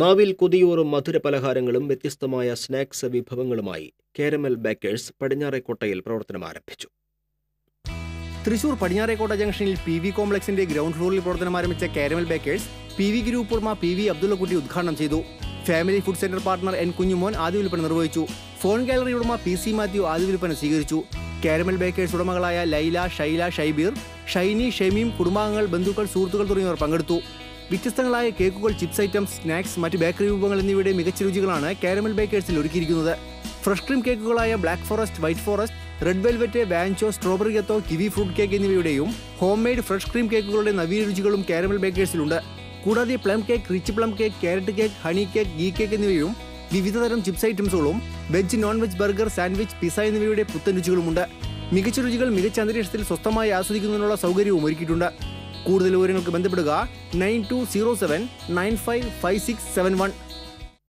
Navil Kudiyorum, Madhura Palaharangalum, Vyathyasthamaya Snacks Vibhavangalumai, Caramel Bakers, Padinjare Kottayil, Pravarthanamarambichu. Thrissur Padinjare Kotta Junction, PV Complex in the ground floor, Pravarthanamarambicha Caramel Bakers, PV Group Purum, PV Abdulla Koodi, Udghadanam Chedu. Family Food Center Partner and Kunjumon, Adaravilapana Nirvahichu. Phone Gallery Roma, PC Matthew, Adaravilapana Swikarichu. Caramel Bakers, Udamakalaya, Laila, Shaila, Shaibeer, Shyni, Shamim, Kudumbangal, Bandhukal, Suhruthukal Thorunniyavar Pankedutu. Vyathyasthangalaya Cakes, Chips items, Snacks, Matti Bakery Vibhavangal ennivayude mikacha ruchikalanu Caramel Bakers il orikirikkunnathu. Fresh cream cakekalaya Black Forest, White Forest, Red Velvet, Bancho, Strawberry Gatto, Kiwi Fruit Cake ennivayudeyum homemade fresh cream cakeകളുടെ നവീന രുചികളും Caramel Bakers il undu. കൂടാതെ plum cake, rich plum cake, carrot cake, honey cake, ghee cake എന്നിവയും വിവിധതരം chips ഐറ്റംസുകളും veg non veg burger, sandwich, pizza എന്നിവയുടെ പുത്തൻ രുചികളുമുണ്ട്. മികച്ച രുചികൾ മികച്ച അന്തരീക്ഷത്തിൽ സ്വസ്ഥമായി ആസ്വദിക്കുന്നതിനുള്ള സൗകര്യവും ഒരുക്കിയിട്ടുണ്ട്. കൂടുതൽ വിവരങ്ങൾക്ക് ബന്ധപ്പെടുക 9207955671.